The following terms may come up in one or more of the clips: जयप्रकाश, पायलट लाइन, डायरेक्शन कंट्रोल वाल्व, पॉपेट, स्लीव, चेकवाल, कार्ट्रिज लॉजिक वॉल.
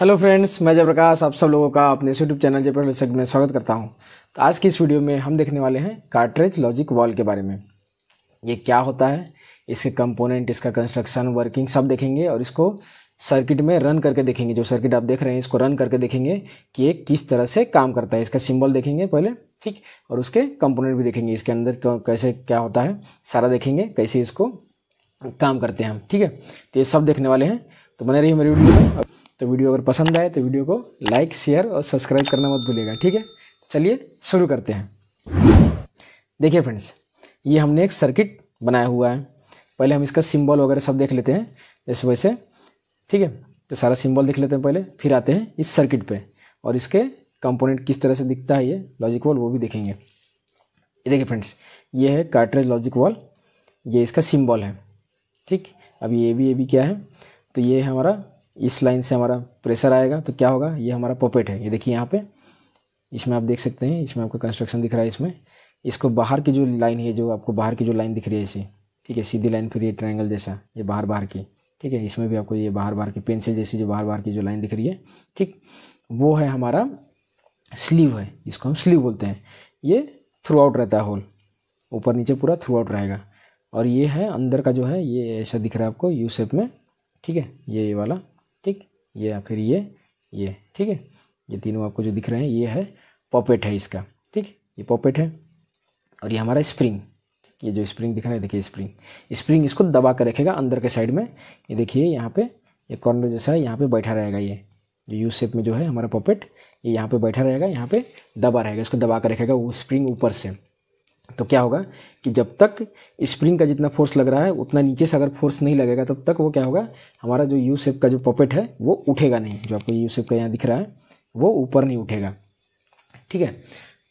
Hello friends, मैं जयप्रकाश आप सब लोगों का अपने यूट्यूब चैनल जयप्रकाश लॉजिक में स्वागत करता हूं। तो आज की इस वीडियो में हम देखने वाले हैं कार्ट्रिज लॉजिक वॉल के बारे में। ये क्या होता है, इसके कंपोनेंट, इसका कंस्ट्रक्शन, वर्किंग सब देखेंगे और इसको सर्किट में रन करके देखेंगे। जो सर्किट आप देख रहे हैं इसको रन करके देखेंगे कि ये किस तरह से काम करता है। इसका सिंबल देखेंगे पहले, ठीक, और उसके कंपोनेंट भी देखेंगे, इसके अंदर कैसे क्या होता है सारा देखेंगे, कैसे इसको काम करते हैं हम। ठीक है, तो ये सब देखने वाले हैं, तो बने रहिए मेरी वीडियो में। तो वीडियो अगर पसंद आए तो वीडियो को लाइक, शेयर और सब्सक्राइब करना मत भूलिएगा। ठीक है, चलिए शुरू करते हैं। देखिए फ्रेंड्स, ये हमने एक सर्किट बनाया हुआ है। पहले हम इसका सिंबल वगैरह सब देख लेते हैं जैसे वैसे, ठीक है। तो सारा सिंबल देख लेते हैं पहले, फिर आते हैं इस सर्किट पे और इसके कंपोनेंट किस तरह से दिखता है ये लॉजिक वॉल, वो भी देखेंगे। ये देखिए फ्रेंड्स, ये है कार्ट्रिज लॉजिक वॉल, ये इसका सिंबल है, ठीक। अब ये भी क्या है, तो ये हमारा इस लाइन से हमारा प्रेशर आएगा तो क्या होगा, ये हमारा पॉपेट है। ये देखिए यहाँ पे, इसमें आप देख सकते हैं, इसमें आपको कंस्ट्रक्शन दिख रहा है। इसमें इसको बाहर की जो लाइन है, जो आपको बाहर की जो लाइन दिख रही है ऐसी, ठीक है, सीधी लाइन, फिर ये ट्रायंगल जैसा, ये बाहर की, ठीक है। इसमें भी आपको ये बाहर की पेंसिल जैसी जो बाहर की जो लाइन दिख रही है, ठीक, वो है हमारा स्लीव है, इसको हम स्लीव बोलते हैं। ये थ्रू आउट रहता है, होल ऊपर नीचे पूरा थ्रू आउट रहेगा। और ये है अंदर का जो है, ये ऐसा दिख रहा है आपको यू शेप में, ठीक है, ये वाला, ठीक, ये या फिर ये, ठीक है। ये तीनों आपको जो दिख रहे हैं, ये है पॉपेट है इसका, ठीक, ये पॉपेट है। और ये हमारा स्प्रिंग, ये जो स्प्रिंग दिख रहा है, देखिए स्प्रिंग इसको दबा कर रखेगा अंदर के साइड में। ये देखिए यहाँ पे ये कॉर्नर जैसा है, यहाँ पे बैठा रहेगा। ये जो यू शेप में जो है हमारा पॉपेट, ये यहाँ पे बैठा रहेगा, यहाँ पे दबा रहेगा, इसको दबा कर रखेगा वो स्प्रिंग ऊपर से। तो क्या होगा कि जब तक स्प्रिंग का जितना फोर्स लग रहा है उतना नीचे से अगर फोर्स नहीं लगेगा तब तक वो क्या होगा, हमारा जो यू शेप का जो पॉपेट है वो उठेगा नहीं। जो आपको यू शेप का यहाँ दिख रहा है वो ऊपर नहीं उठेगा, ठीक है।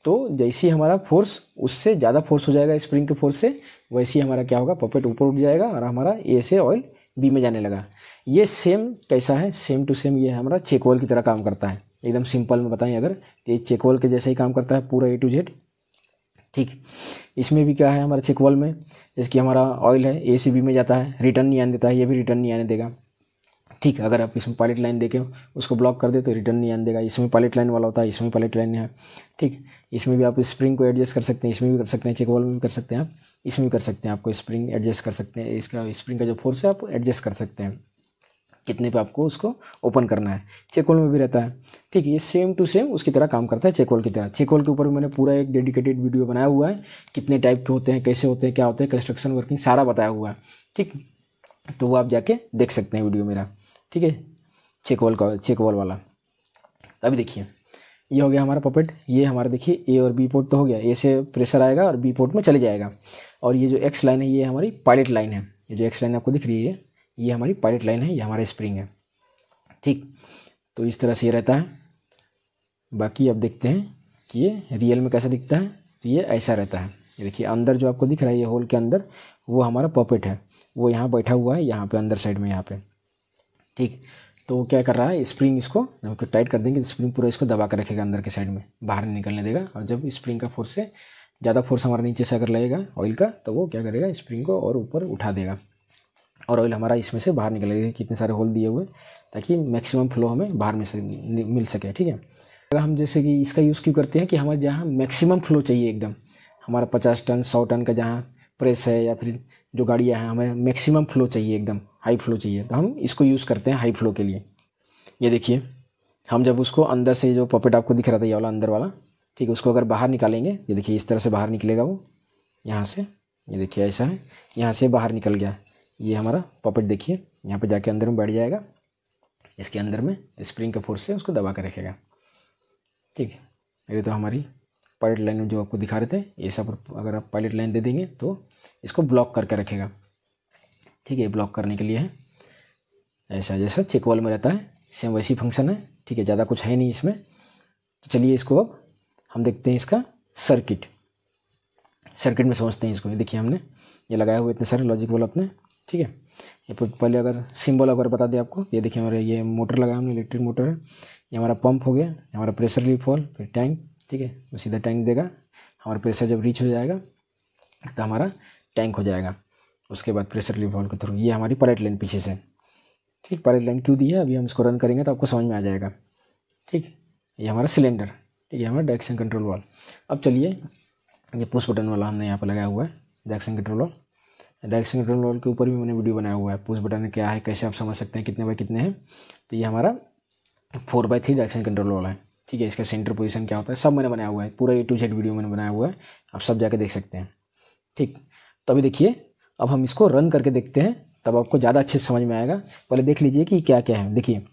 तो जैसे ही हमारा फोर्स उससे ज़्यादा फोर्स हो जाएगा स्प्रिंग के फोर्स से, वैसे ही हमारा क्या होगा, पॉपेट ऊपर उठ जाएगा और हमारा ए से ऑयल बी में जाने लगा। ये सेम कैसा है, सेम टू सेम ये हमारा चेकवाल की तरह काम करता है। एकदम सिंपल में बताएं अगर, ये चेकवाल के जैसा ही काम करता है पूरा A to Z, ठीक। इसमें भी क्या है हमारा चेकवाल में, जैसे कि हमारा ऑयल है ए से बी में जाता है, रिटर्न नहीं आने देता है, ये भी रिटर्न नहीं आने देगा, ठीक। अगर आप इसमें पायलट लाइन देके उसको ब्लॉक कर दे तो रिटर्न नहीं आने देगा। इसमें पायलट लाइन वाला होता है, इसमें पायलट लाइन है, ठीक। इसमें भी आप स्प्रिंग को एडजस्ट कर सकते हैं, इसमें भी कर सकते हैं, चेकवाल में भी कर सकते हैं आप, इसमें भी कर सकते हैं। आपको स्प्रिंग एडजस्ट कर सकते हैं, इसका स्प्रिंग का जो फोर्स है आप एडजस्ट कर सकते हैं कितने पे आपको उसको ओपन करना है। चेकवाल में भी रहता है, ठीक। ये सेम टू सेम उसकी तरह काम करता है चेकवाल की तरह। चेकवाल के ऊपर मैंने पूरा एक डेडिकेटेड वीडियो बनाया हुआ है, कितने टाइप के होते हैं, कैसे होते हैं, क्या होते हैं, कंस्ट्रक्शन वर्किंग सारा बताया हुआ है, ठीक। तो वो आप जाके देख सकते हैं वीडियो मेरा, ठीक है, चेकवाल का, चेकवाल वाला। अभी देखिए, ये हो गया हमारा पॉपेट। ये हमारा देखिए ए और बी पोर्ट तो हो गया, ए से प्रेशर आएगा और बी पोर्ट में चले जाएगा। और ये जो एक्स लाइन है ये हमारी पायलट लाइन है, ये जो एक्स लाइन आपको दिख रही है ये हमारी पायलट लाइन है, ये हमारा स्प्रिंग है, ठीक। तो इस तरह से ये रहता है। बाकी अब देखते हैं कि ये रियल में कैसा दिखता है। तो ये ऐसा रहता है, ये देखिए अंदर जो आपको दिख रहा है ये होल के अंदर, वो हमारा पॉपेट है, वो यहाँ बैठा हुआ है, यहाँ पे अंदर साइड में यहाँ पे, ठीक। तो क्या कर रहा है, स्प्रिंग इसको जब उसको टाइट कर देंगे स्प्रिंग पूरा इसको दबा कर रखेगा अंदर के साइड में, बाहर नहीं निकलने देगा। और जब स्प्रिंग का फोर्स से ज़्यादा फोर्स हमारे नीचे से अगर लगेगा ऑयल का, तो वो क्या करेगा, स्प्रिंग को और ऊपर उठा देगा और ऑयल हमारा इसमें से बाहर निकलेगा। कितने सारे होल दिए हुए ताकि मैक्सिमम फ्लो हमें बाहर में से मिल सके, ठीक है। अगर हम जैसे कि इसका यूज़ क्यों करते हैं कि हमारे जहाँ मैक्सिमम फ्लो चाहिए, एकदम हमारा 50 टन 100 टन का जहाँ प्रेस है या फिर जो गाड़ियाँ हैं, हमें मैक्सिमम फ्लो चाहिए, एकदम हाई फ्लो चाहिए, तो हम इसको यूज़ करते हैं हाई फ्लो के लिए। ये देखिए, हम जब उसको अंदर से जो पॉपेट आपको दिख रहा था ये वाला अंदर वाला, ठीक है, उसको अगर बाहर निकालेंगे, ये देखिए इस तरह से बाहर निकलेगा वो यहाँ से, ये देखिए ऐसा है, यहाँ से बाहर निकल गया। ये हमारा पॉपेट देखिए यहाँ पे जाके अंदर में बैठ जाएगा, इसके अंदर में स्प्रिंग का फोर्स से उसको दबा कर रखेगा, ठीक है। ये तो हमारी पायलट लाइन में जो आपको दिखा रहे थे, ये सब अगर आप पायलट लाइन दे देंगे तो इसको ब्लॉक करके रखेगा, ठीक है। ब्लॉक करने के लिए है ऐसा, जैसा चेकवाल में रहता है सेम वैसी फंक्शन है, ठीक है। ज़्यादा कुछ है नहीं इसमें। तो चलिए इसको अब हम देखते हैं, इसका सर्किट में समझते हैं इसको। देखिए हमने ये लगाए हुए इतने सारे लॉजिक वॉल अपने, ठीक है। ये पहले अगर सिंबल अगर बता दें आपको, ये देखिए हमारे ये मोटर लगाया हमने, इलेक्ट्रिक मोटर है, ये हमारा पंप हो गया, हमारा प्रेशर रिलीफ वाल्व, फिर टैंक, ठीक है। वो सीधा टैंक देगा, हमारा प्रेशर जब रीच हो जाएगा तो हमारा टैंक हो जाएगा, उसके बाद प्रेशर रिलीफ वाल्व के थ्रू। ये हमारी पायलट लाइन पीछे से, ठीक, पायलट लाइन क्यों दी है, अभी हम इसको रन करेंगे तो आपको समझ में आ जाएगा। ठीक, ये हमारा सिलेंडर, ठीक है, हमारा डायरेक्शन कंट्रोल वाल्व। अब चलिए, ये पुश बटन वाला हमने यहाँ पर लगाया हुआ है डायरेक्शन कंट्रोल वाल्व। डायरेक्शन कंट्रोल वाल्व के ऊपर भी मैंने वीडियो बनाया हुआ है, पुश बटन क्या है, कैसे आप समझ सकते हैं, कितने बाय कितने हैं। तो ये हमारा 4x3 डायरेक्शन कंट्रोल वाला है, ठीक है। इसका सेंटर पोजीशन क्या होता है सब मैंने बनाया हुआ है, पूरा A to Z वीडियो मैंने बनाया हुआ है, आप सब जाके देख सकते हैं। ठीक, तो अभी देखिए, अब हम इसको रन करके देखते हैं, तब आपको ज़्यादा अच्छे से समझ में आएगा। पहले देख लीजिए कि क्या क्या है। देखिए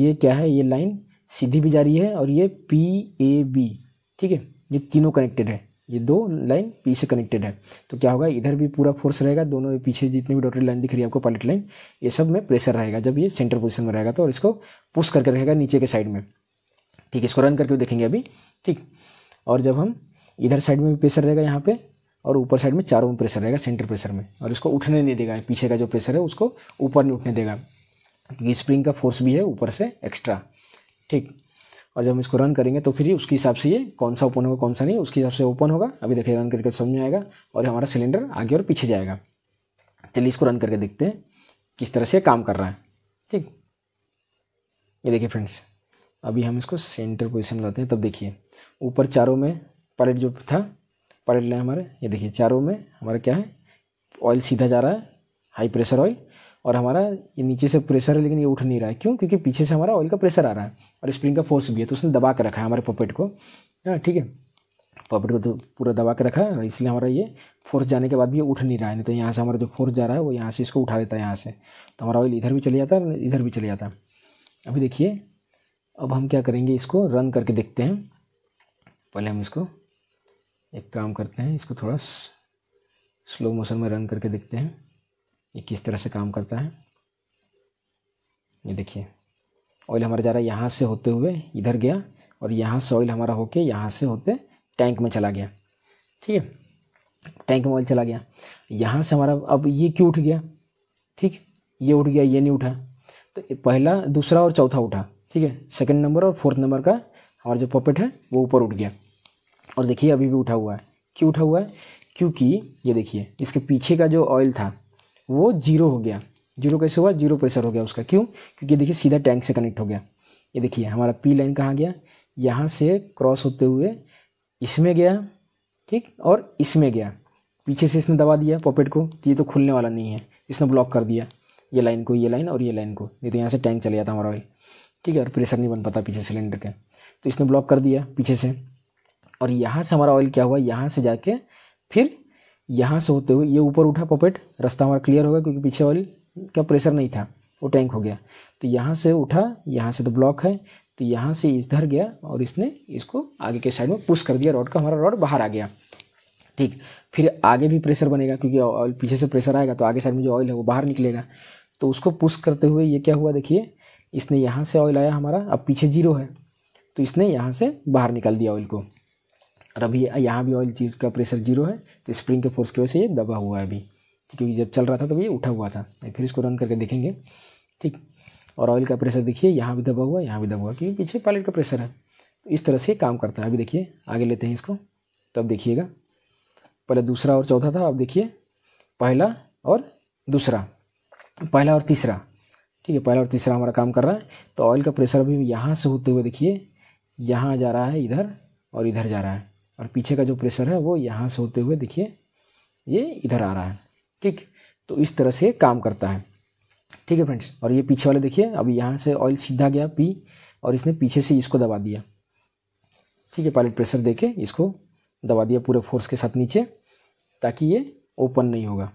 ये क्या है, ये लाइन सीधी भी जा रही है और ये PAB, ठीक है, ये तीनों कनेक्टेड है, ये दो लाइन P से कनेक्टेड है। तो क्या होगा, इधर भी पूरा फोर्स रहेगा, दोनों पीछे जितनी भी डॉटेड लाइन दिख रही है आपको पायलट लाइन, ये सब में प्रेशर रहेगा जब ये सेंटर पोजीशन में रहेगा तो, और इसको पुश करके रहेगा नीचे के साइड में। ठीक, इसको रन करके देखेंगे अभी। ठीक, और जब हम इधर साइड में भी प्रेशर रहेगा यहाँ पे, और ऊपर साइड में चारों में प्रेशर रहेगा सेंटर प्रेशर में, और इसको उठने नहीं देगा, पीछे का जो प्रेशर है उसको ऊपर नहीं उठने देगा, क्योंकि स्प्रिंग का फोर्स भी है ऊपर से एक्स्ट्रा। ठीक, और जब हम इसको रन करेंगे तो फिर उसके हिसाब से ये कौन सा ओपन होगा कौन सा नहीं, उसके हिसाब से ओपन होगा। अभी देखिए रन करके समझ में आएगा, और हमारा सिलेंडर आगे और पीछे जाएगा। चलिए इसको रन करके देखते हैं किस तरह से काम कर रहा है। ठीक, ये देखिए फ्रेंड्स, अभी हम इसको सेंटर पोजीशन लाते हैं, तब देखिए ऊपर चारों में पायलट जो था पायलट लाइन हमारे, ये देखिए चारों में हमारा क्या है, ऑयल सीधा जा रहा है, हाई प्रेशर ऑयल, और हमारा ये नीचे से प्रेशर है लेकिन ये उठ नहीं रहा है, क्यों, क्योंकि पीछे से हमारा ऑयल का प्रेशर आ रहा है और स्प्रिंग का फोर्स भी है, तो उसने दबा के रखा है हमारे पॉपेट को। हाँ, ठीक है, पॉपेट को तो पूरा दबा के रखा है, और इसलिए हमारा ये फोर्स जाने के बाद भी ये उठ नहीं रहा है, नहीं तो यहाँ से हमारा जो फोर्स जा रहा है वो यहाँ से इसको उठा देता है, यहाँ से तो हमारा ऑयल इधर भी चले जाता है इधर भी चले जाता है। अभी देखिए, अब हम क्या करेंगे, इसको रन करके देखते हैं। पहले हम इसको एक काम करते हैं, इसको थोड़ा स्लो मोशन में रन करके देखते हैं ये किस तरह से काम करता है। ये देखिए ऑयल हमारा जा रहा है यहाँ से होते हुए इधर गया, और यहाँ से ऑयल हमारा होके यहाँ से होते टैंक में चला गया। ठीक है, टैंक में ऑयल चला गया, यहाँ से हमारा, अब ये क्यों उठ गया, ठीक, ये उठ गया, ये नहीं उठा, तो पहला दूसरा और चौथा उठा, ठीक है, सेकंड नंबर और फोर्थ नंबर का हमारा जो पॉपेट है वो ऊपर उठ गया, और देखिए अभी भी उठा हुआ है। क्यों उठा हुआ है, क्योंकि ये देखिए इसके पीछे का जो ऑयल था वो जीरो हो गया। जीरो कैसे हुआ, जीरो प्रेशर हो गया उसका, क्यों, क्योंकि देखिए सीधा टैंक से कनेक्ट हो गया। ये देखिए हमारा पी लाइन कहाँ गया, यहाँ से क्रॉस होते हुए इसमें गया, ठीक, और इसमें गया, पीछे से इसने दबा दिया पॉपेट को, ये तो खुलने वाला नहीं है, इसने ब्लॉक कर दिया ये लाइन को, ये लाइन और ये लाइन को, नहीं तो यहाँ से टैंक चले जाता हमारा ऑयल, ठीक है, और प्रेशर नहीं बन पाता पीछे सिलेंडर के, तो इसने ब्लॉक कर दिया पीछे से। और यहाँ से हमारा ऑयल क्या हुआ, यहाँ से जाके फिर यहाँ से होते हुए ये ऊपर उठा पॉपेट, रास्ता हमारा क्लियर हो गया क्योंकि पीछे ऑयल का प्रेशर नहीं था, वो टैंक हो गया, तो यहाँ से उठा, यहाँ से तो ब्लॉक है, तो यहाँ से इधर गया, और इसने इसको आगे के साइड में पुश कर दिया, रॉड का हमारा रॉड बाहर आ गया। ठीक, फिर आगे भी प्रेशर बनेगा क्योंकि ऑयल पीछे से प्रेशर आएगा तो आगे साइड में जो ऑयल है वो बाहर निकलेगा, तो उसको पुश करते हुए ये क्या हुआ, देखिए इसने यहाँ से ऑयल आया हमारा, अब पीछे जीरो है तो इसने यहाँ से बाहर निकाल दिया ऑयल को, और अभी यहाँ भी ऑयल चीज का प्रेशर जीरो है, तो स्प्रिंग के फोर्स की वजह से ये दबा हुआ है अभी, क्योंकि जब चल रहा था तो ये उठा हुआ था। फिर इसको रन करके देखेंगे। ठीक, और ऑयल का प्रेशर देखिए यहाँ भी दबा हुआ है, यहाँ भी दबा हुआ है, क्योंकि पीछे पायलट का प्रेशर है, तो इस तरह से काम करता है। अभी देखिए आगे लेते हैं इसको, तब देखिएगा, पहले दूसरा और चौथा था, अब देखिए पहला और दूसरा, पहला और तीसरा, ठीक है, पहला और तीसरा हमारा काम कर रहा है। तो ऑयल का प्रेशर अभी यहाँ से होते हुए देखिए यहाँ जा रहा है इधर और इधर जा रहा है, और पीछे का जो प्रेशर है वो यहाँ से होते हुए देखिए ये इधर आ रहा है। ठीक, तो इस तरह से काम करता है। ठीक है फ्रेंड्स, और ये पीछे वाले देखिए, अभी यहाँ से ऑयल सीधा गया पी, और इसने पीछे से इसको दबा दिया, ठीक है, पायलट प्रेशर दे के इसको दबा दिया पूरे फोर्स के साथ नीचे, ताकि ये ओपन नहीं होगा।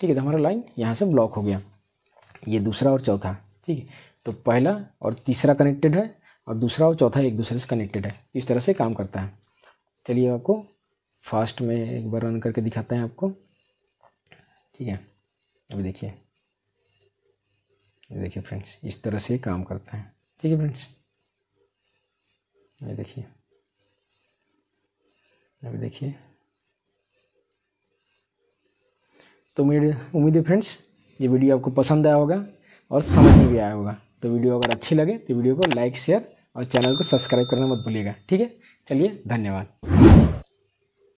ठीक है, तो हमारा लाइन यहाँ से ब्लॉक हो गया, ये दूसरा और चौथा। ठीक है, तो पहला और तीसरा कनेक्टेड है, और दूसरा और चौथा एक दूसरे से कनेक्टेड है, इस तरह से काम करता है। चलिए आपको फास्ट में एक बार रन करके दिखाते हैं आपको। ठीक है, अभी देखिए, ये देखिए फ्रेंड्स, इस तरह से काम करता है। ठीक है फ्रेंड्स, ये देखिए, अभी देखिए, तो मेरी उम्मीद है फ्रेंड्स ये वीडियो आपको पसंद आया होगा और समझ में भी आया होगा। तो वीडियो अगर अच्छी लगे तो वीडियो को लाइक, शेयर और चैनल को सब्सक्राइब करना मत भूलिएगा। ठीक है, चलिए धन्यवाद।